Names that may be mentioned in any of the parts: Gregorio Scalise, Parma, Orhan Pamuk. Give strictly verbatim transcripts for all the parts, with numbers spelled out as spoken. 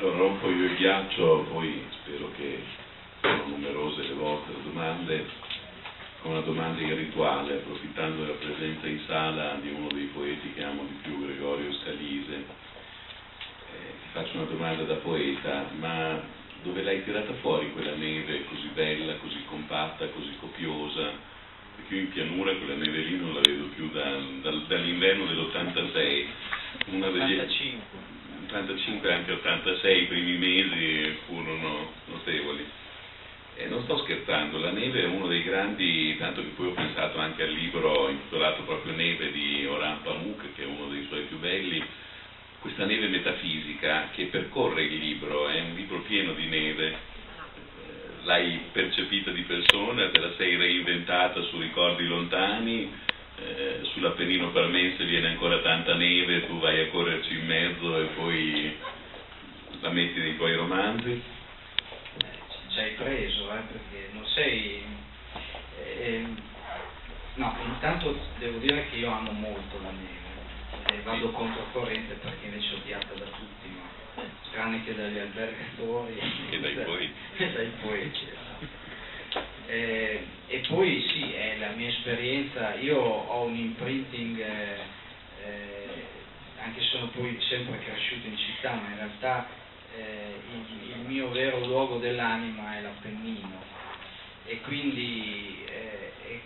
Allora rompo io il ghiaccio, poi spero che sono numerose le volte le domande, con una domanda rituale, approfittando della presenza in sala di uno dei poeti che amo di più, Gregorio Scalise. Eh, faccio una domanda da poeta, ma dove l'hai tirata fuori quella neve così bella, così compatta, così copiosa? Perché io in pianura quella neve lì non la vedo più da, da, dall'inverno dell'ottantasei, una degli... ottantacinque, anche ottantasei, i primi mesi furono notevoli. E non sto scherzando, la neve è uno dei grandi, tanto che poi ho pensato anche al libro intitolato proprio Neve di Orhan Pamuk, che è uno dei suoi più belli, questa neve metafisica che percorre il libro, è un libro pieno di neve, l'hai percepita di persona, te la sei reinventata su ricordi lontani, Eh, sull'Appennino parmense viene ancora tanta neve, tu vai a correrci in mezzo e poi la metti nei tuoi romanzi. Ci hai preso, eh, perché non sei... Eh, no, intanto devo dire che io amo molto la neve e vado controcorrente perché invece odiata da tutti, ma tranne che dagli albergatori e dai poeti. E dai poeti. Eh, e poi sì, è la mia esperienza, io ho un imprinting, eh, eh, anche se sono poi sempre cresciuto in città, ma in realtà eh, il, il mio vero luogo dell'anima è l'Appennino, e quindi eh, e,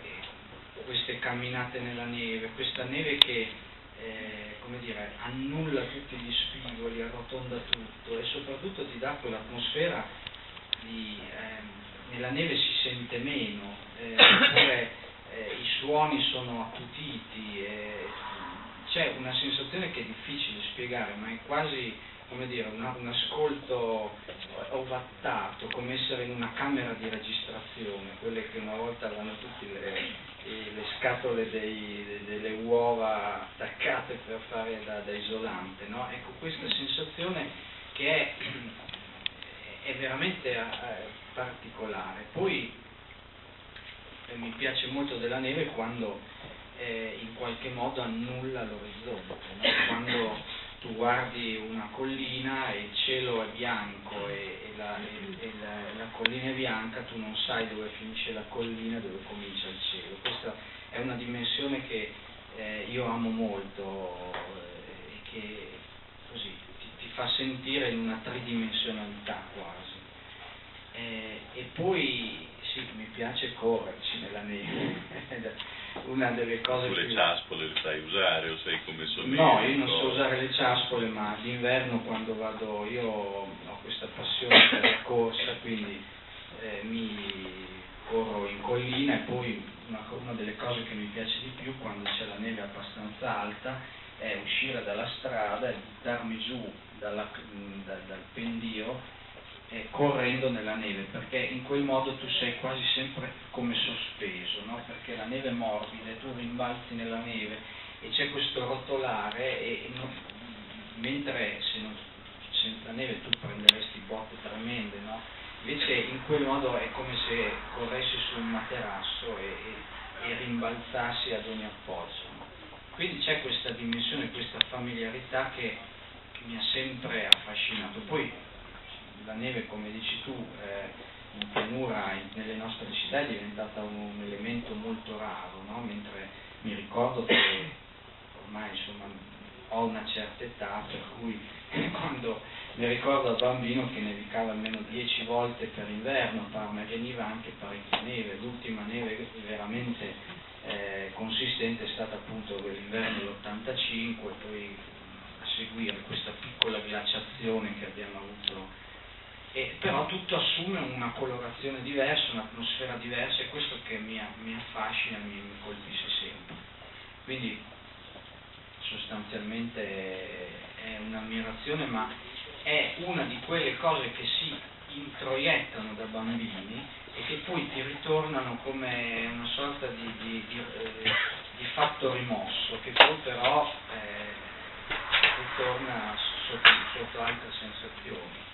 e queste camminate nella neve, questa neve che eh, come dire, annulla tutti gli spigoli, arrotonda tutto e soprattutto ti dà quell'atmosfera di... Ehm, nella neve si sente meno, eh, oppure eh, i suoni sono accutiti, eh, c'è una sensazione che è difficile spiegare, ma è quasi, come dire, una, un ascolto ovattato, come essere in una camera di registrazione, quelle che una volta avevano tutte le, le scatole dei, delle uova attaccate per fare da, da isolante, no? Ecco, questa sensazione che è, è veramente... Eh, particolare. Poi eh, mi piace molto della neve quando eh, in qualche modo annulla l'orizzonte, no? Quando tu guardi una collina e il cielo è bianco e, e, la, e, e la, la collina è bianca, tu non sai dove finisce la collina e dove comincia il cielo. Questa è una dimensione che eh, io amo molto eh, e che così ti, ti fa sentire in una tridimensionalità quasi. Eh, e poi sì, mi piace correrci nella neve. Una delle cose tu le più... ciaspole le sai usare o sei come sono? No, io non so usare le ciaspole, ma d'inverno quando vado, io ho questa passione per la corsa, quindi eh, mi corro in collina. E poi una, una delle cose che mi piace di più quando c'è la neve abbastanza alta è uscire dalla strada e buttarmi giù dalla, da, dal pendio correndo nella neve, perché in quel modo tu sei quasi sempre come sospeso, no? Perché la neve è morbida e tu rimbalzi nella neve e c'è questo rotolare e, e non, mentre se non, senza neve tu prenderesti botte tremende, no? Invece in quel modo è come se corressi su un materasso e, e, e rimbalzassi ad ogni appoggio, no? Quindi c'è questa dimensione, questa familiarità che, che mi ha sempre affascinato. Poi la neve, come dici tu, eh, in pianura in, nelle nostre città è diventata un, un elemento molto raro, no? Mentre mi ricordo che ormai insomma ho una certa età, per cui eh, quando mi ricordo da bambino che nevicava almeno dieci volte per inverno a Parma, veniva anche parecchia neve. L'ultima neve veramente eh, consistente è stata appunto quell'inverno dell'ottantacinque, poi a seguire questa piccola glaciazione che abbiamo avuto. E però tutto assume una colorazione diversa, un'atmosfera diversa, e questo che mi, mi affascina, mi, mi colpisce sempre. Quindi sostanzialmente è un'ammirazione, ma è una di quelle cose che si introiettano da bambini e che poi ti ritornano come una sorta di, di, di, eh, di fatto rimosso, che poi però eh, ritorna sotto, sotto altre sensazioni.